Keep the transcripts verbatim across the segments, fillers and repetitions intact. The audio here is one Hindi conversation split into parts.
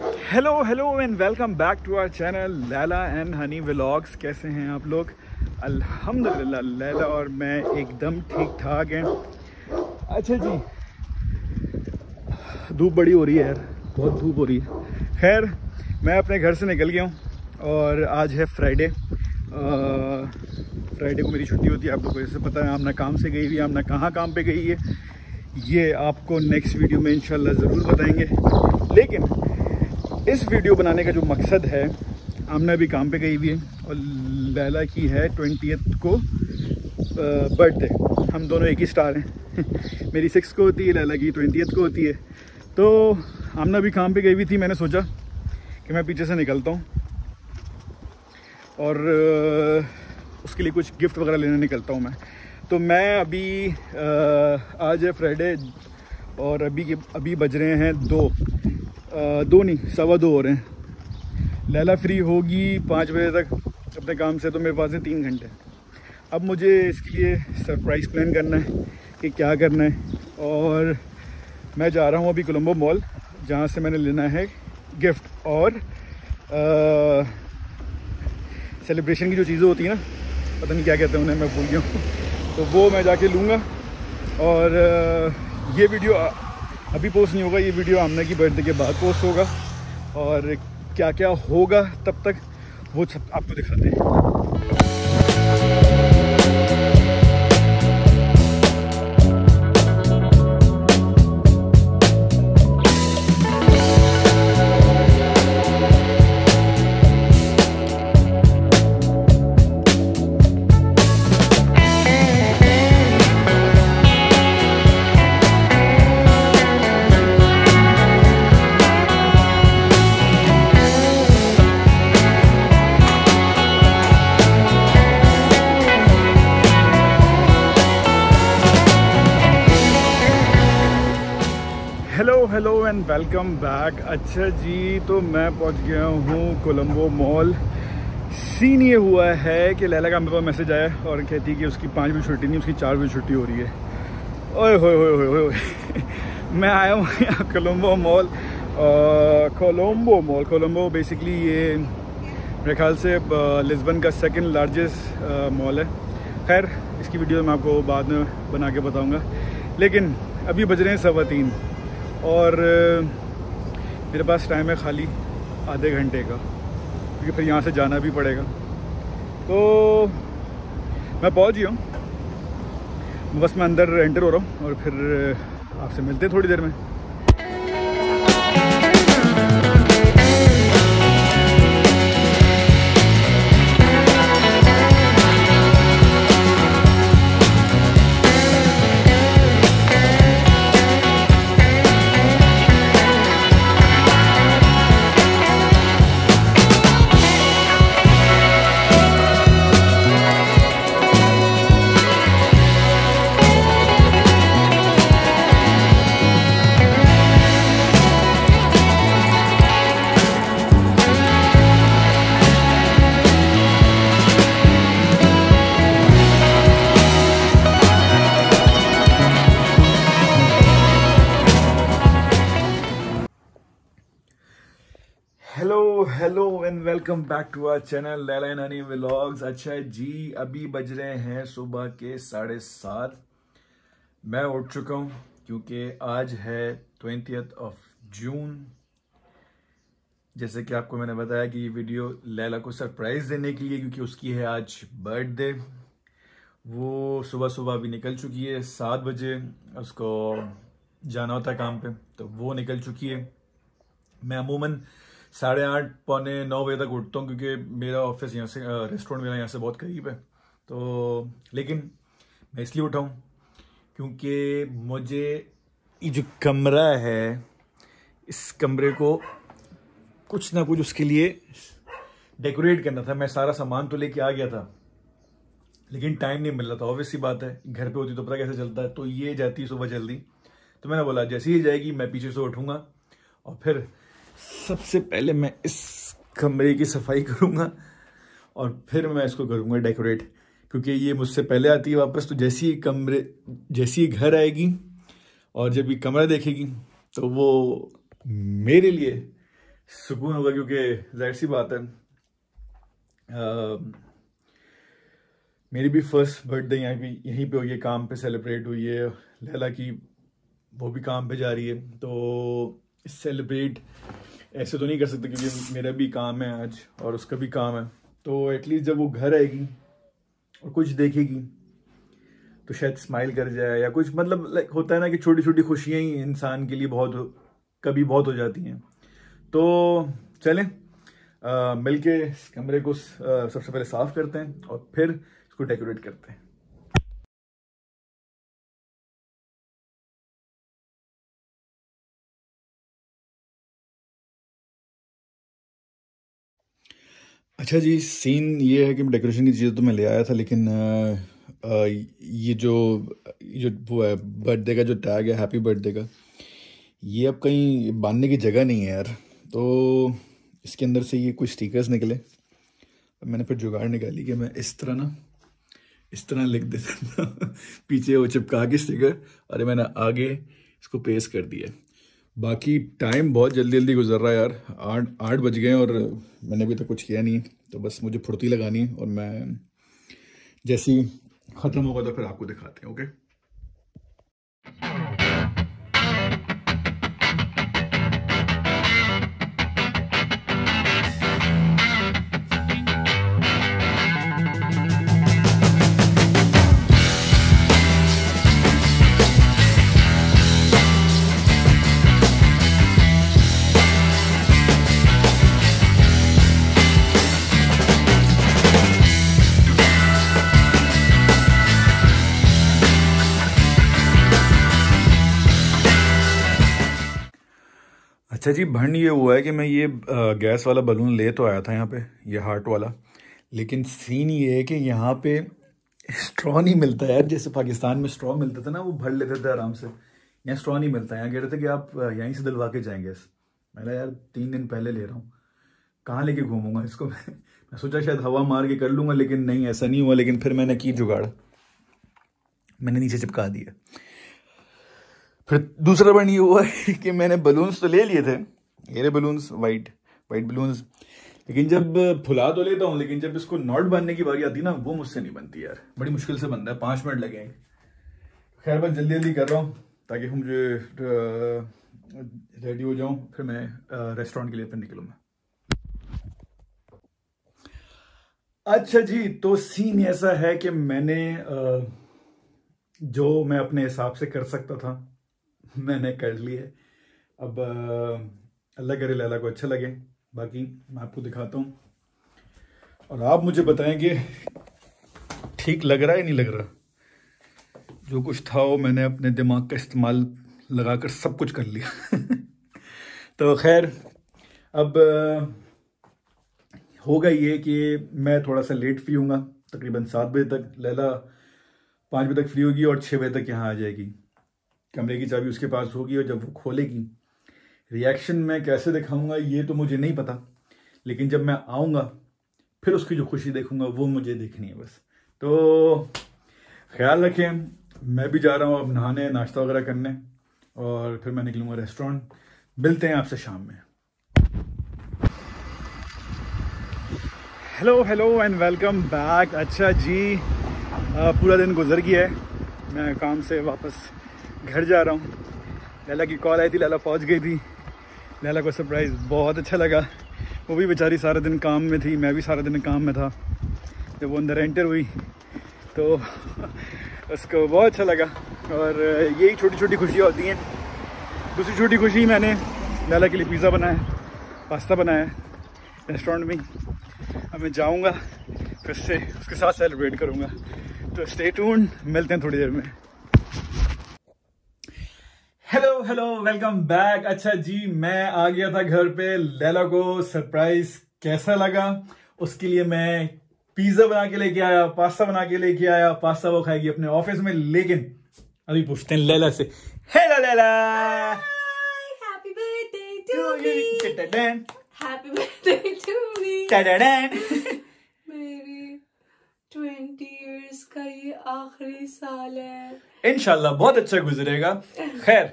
Hello hello and welcome back to our channel Laila and Honey vlogs. कैसे हैं आप लोग? अल्हम्दुलिल्लाह लैला और मैं एकदम ठीक ठाक हैं। अच्छा जी, धूप बड़ी हो रही है यार, बहुत धूप हो रही है। खैर, मैं अपने घर से निकल गया हूँ और आज है फ्राइडे। फ्राइडे को मेरी छुट्टी होती है, आप लोगों को जैसे पता है। आमना काम से गई हुई है। आमना कहाँ काम पे गई है ये आपको नेक्स्ट वीडियो में इंशाल्लाह ज़रूर बताएंगे। लेकिन इस वीडियो बनाने का जो मकसद है, आमना भी काम पे गई हुई है और लैला की है ट्वेंटियथ को बर्थडे। हम दोनों एक ही स्टार हैं मेरी सिक्स को होती है, लैला की ट्वेंटियथ को होती है। तो आमना भी काम पे गई हुई थी। मैंने सोचा कि मैं पीछे से निकलता हूँ और उसके लिए कुछ गिफ्ट वगैरह लेने निकलता हूँ मैं। तो मैं अभी आज है फ्राइडे और अभी के अभी बज रहे हैं दो आ, दो नहीं सवा दो हो रहे हैं। लैला फ्री होगी पाँच बजे तक अपने काम से, तो मेरे पास है तीन घंटे। अब मुझे इसके लिए सरप्राइज़ प्लान करना है कि क्या करना है। और मैं जा रहा हूँ अभी कोलम्बो मॉल, जहाँ से मैंने लेना है गिफ्ट और सेलिब्रेशन की जो चीज़ें होती हैं ना, पता नहीं क्या कहते हैं उन्हें, मैं भूल गया हूँ। तो वो मैं जाके लूँगा। और आ, ये वीडियो आ, अभी पोस्ट नहीं होगा, ये वीडियो आमना की बर्थडे के बाद पोस्ट होगा। और क्या क्या होगा तब तक वो सब आपको दिखाते एंड वेलकम बैक। अच्छा जी, तो मैं पहुंच गया हूँ कोलम्बो मॉल। सीन ये हुआ है कि लैला का मेरे पास मैसेज आया और कहती है कि उसकी पाँच बजे छुट्टी नहीं, उसकी चार बजे छुट्टी हो रही है। ओए होए होए होए मैं आया हूँ यहाँ Colombo mall. Colombo mall Colombo basically ये मेरे ख्याल से लिस्बन का सेकेंड लार्जेस्ट मॉल है। खैर, इसकी वीडियो मैं आपको बाद में बना के बताऊँगा। लेकिन अभी बज रहे हैं सवा तीन और मेरे पास टाइम है खाली आधे घंटे का, क्योंकि फिर यहाँ से जाना भी पड़ेगा। तो मैं पहुँच गया हूँ, बस मैं अंदर एंटर हो रहा हूँ और फिर आपसे मिलते हैं थोड़ी देर में। Hello and welcome back to our channel Laila and Honey vlogs. अच्छा जी, अभी बज रहे हैं सुबह के साढ़े सात। मैं उठ चुका हूँ क्योंकि आज है ट्वेंटियथ ऑफ जून। जैसे कि आपको मैंने बताया कि ये वीडियो लैला को सरप्राइज़ देने के लिए, क्योंकि उसकी है आज बर्थडे। वो सुबह सुबह अभी निकल चुकी है, सात बजे उसको जाना होता है काम पे, तो वो निकल चुकी है। मैं अमूमन साढ़े आठ पौने नौ बजे तक उठता हूँ, क्योंकि मेरा ऑफिस यहाँ से, रेस्टोरेंट मेरा यहाँ से बहुत करीब है। तो लेकिन मैं इसलिए उठा हूँ क्योंकि मुझे ये जो कमरा है, इस कमरे को कुछ ना कुछ उसके लिए डेकोरेट करना था। मैं सारा सामान तो लेके आ गया था, लेकिन टाइम नहीं मिल रहा था। ऑब्वियस ही बात है, घर पे होती तो पता कैसे चलता है। तो ये जाती सुबह जल्दी, तो मैंने बोला जैसे ही जाएगी मैं पीछे से उठूँगा और फिर सबसे पहले मैं इस कमरे की सफाई करूंगा और फिर मैं इसको करूंगा डेकोरेट, क्योंकि ये मुझसे पहले आती है वापस। तो जैसे ही कमरे जैसे ही घर आएगी और जब ये कमरा देखेगी तो वो मेरे लिए सुकून होगा, क्योंकि जाहिर सी बात है uh, मेरी भी फर्स्ट बर्थडे यहाँ भी यहीं पे हुई है, काम पे सेलिब्रेट हुई है। लैला की वो भी काम पे जा रही है, तो सेलिब्रेट ऐसे तो नहीं कर सकते क्योंकि मेरा भी काम है आज और उसका भी काम है। तो एटलीस्ट जब वो घर आएगी और कुछ देखेगी तो शायद स्माइल कर जाए या कुछ, मतलब लाइक होता है ना कि छोटी छोटी खुशियाँ ही इंसान के लिए बहुत कभी बहुत हो जाती हैं। तो चलें मिल के इस कमरे को सबसे पहले साफ़ करते हैं और फिर इसको डेकोरेट करते हैं। अच्छा जी, सीन ये है कि डेकोरेशन की चीज़ें तो मैं ले आया था, लेकिन आ, आ, ये जो जो वो है बर्थडे का जो टैग है हैप्पी बर्थडे का, ये अब कहीं बांधने की जगह नहीं है यार। तो इसके अंदर से ये कुछ स्टिकर्स निकले, मैंने फिर जुगाड़ निकाली कि मैं इस तरह ना इस तरह लिख देता था पीछे वो चिपका के स्टिकर, अरे मैंने आगे इसको पेस्ट कर दिया। बाकी टाइम बहुत जल्दी जल्दी गुजर रहा है यार, आठ आठ बज गए और मैंने अभी तक कुछ किया नहीं, तो बस मुझे फुर्ती लगानी है और मैं जैसे ही ख़त्म होगा तो फिर आपको दिखाते हैं। ओके अच्छा जी, भंड ये हुआ है कि मैं ये गैस वाला बलून ले तो आया था यहाँ पे, ये हार्ट वाला, लेकिन सीन ये है कि यहाँ पे स्ट्रॉ नहीं मिलता है। जैसे पाकिस्तान में स्ट्रॉ मिलता था ना, वो भर लेते थे आराम से, यहाँ स्ट्रॉ नहीं मिलता है। यहाँ कह रहे थे कि आप यहीं से दिलवा के जाएँ गैस। मैंने यार तीन दिन पहले ले रहा हूँ, कहाँ लेके घूमूंगा इसको मैं मैं सोचा शायद हवा मार के कर लूँगा, लेकिन नहीं, ऐसा नहीं हुआ। लेकिन फिर मैंने की जुगाड़, मैंने नीचे चिपका दिया। फिर दूसरा बन ये हुआ है कि मैंने बलून्स तो ले लिए थे, ये बलून्स वाइट वाइट बलून्स, लेकिन जब फुला तो लेता हूँ, लेकिन जब इसको नॉट बनने की बारी आती है ना, वो मुझसे नहीं बनती यार, बड़ी मुश्किल से बनता है, पाँच मिनट लगेंगे। खैर बस जल्दी जल्दी कर रहा हूँ ताकि मुझे रेडी हो जाऊँ, फिर मैं रेस्टोरेंट के लिए फिर निकलूँगा। अच्छा जी, तो सीन ऐसा है कि मैंने आ, जो मैं अपने हिसाब से कर सकता था मैंने कर लिया। अब अल्लाह करे लैला को अच्छा लगे, बाकी मैं आपको दिखाता हूँ और आप मुझे बताएंगे ठीक लग रहा है नहीं लग रहा। जो कुछ था वो मैंने अपने दिमाग का इस्तेमाल लगाकर सब कुछ कर लिया तो खैर अब होगा ये कि मैं थोड़ा सा लेट फ्री हूँगा, तकरीबन सात बजे तक। लैला पाँच बजे तक फ्री होगी और छः बजे तक यहाँ आ जाएगी। कमरे की चाबी उसके पास होगी और जब वो खोलेगी, रिएक्शन मैं कैसे दिखाऊंगा ये तो मुझे नहीं पता, लेकिन जब मैं आऊँगा फिर उसकी जो खुशी देखूंगा वो मुझे देखनी है बस। तो ख्याल रखें, मैं भी जा रहा हूँ अब नहाने, नाश्ता वगैरह करने, और फिर मैं निकलूँगा रेस्टोरेंट। मिलते हैं आपसे शाम में। Hello hello and welcome back. अच्छा जी, आ, पूरा दिन गुजर गया है, मैं काम से वापस घर जा रहा हूँ। लैला की कॉल आई थी, लैला पहुँच गई थी, लैला को सरप्राइज़ बहुत अच्छा लगा। वो भी बेचारी सारा दिन काम में थी, मैं भी सारा दिन काम में था। जब वो अंदर एंटर हुई तो उसको बहुत अच्छा लगा, और यही छोटी छोटी खुशियाँ होती हैं। दूसरी छोटी खुशी, मैंने लैला के लिए पिज़्ज़ा बनाया, पास्ता बनाया रेस्टोरेंट में। अब मैं जाऊँगा फिर से उसके साथ सेलिब्रेट करूँगा। तो स्टे ट्यून्ड, मिलते हैं थोड़ी देर में। Hello hello, welcome back. अच्छा जी, मैं आ गया था घर पे। लैला को सरप्राइज कैसा लगा, उसके लिए मैं पिज्जा बना के लेके आया, पास्ता बना के लेके आया। पास्ता वो खाएगी अपने ऑफिस में, लेकिन अभी पूछते हैं लैला से। Hello Laila, happy birthday to you, happy birthday to me. मेरी ट्वेंटी इयर्स का ये आखिरी साल है, इंशाल्लाह बहुत अच्छा गुजरेगा। खैर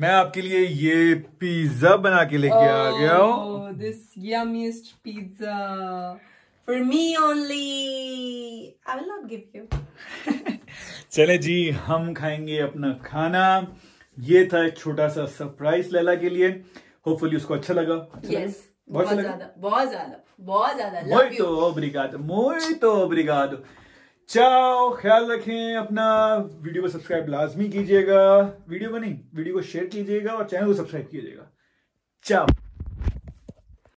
मैं आपके लिए ये पिज्जा बना के लेके oh, आ गया हूँ। This yummiest pizza for me only. I will not give you. चले जी, हम खाएंगे अपना खाना। ये था एक छोटा सा सरप्राइज लैला के लिए। होपफुली उसको अच्छा लगा। अच्छा yes, बहुत ज्यादा बहुत ज्यादा बहुत ज्यादा। मोइतो ओब्रिगाडो, मोइतो ओब्रिगाडो। चाओ, ख्याल रखें अपना। वीडियो को सब्सक्राइब लाजमी कीजिएगा, वीडियो को नहीं वीडियो को शेयर कीजिएगा और चैनल को सब्सक्राइब कीजिएगा। चाओ।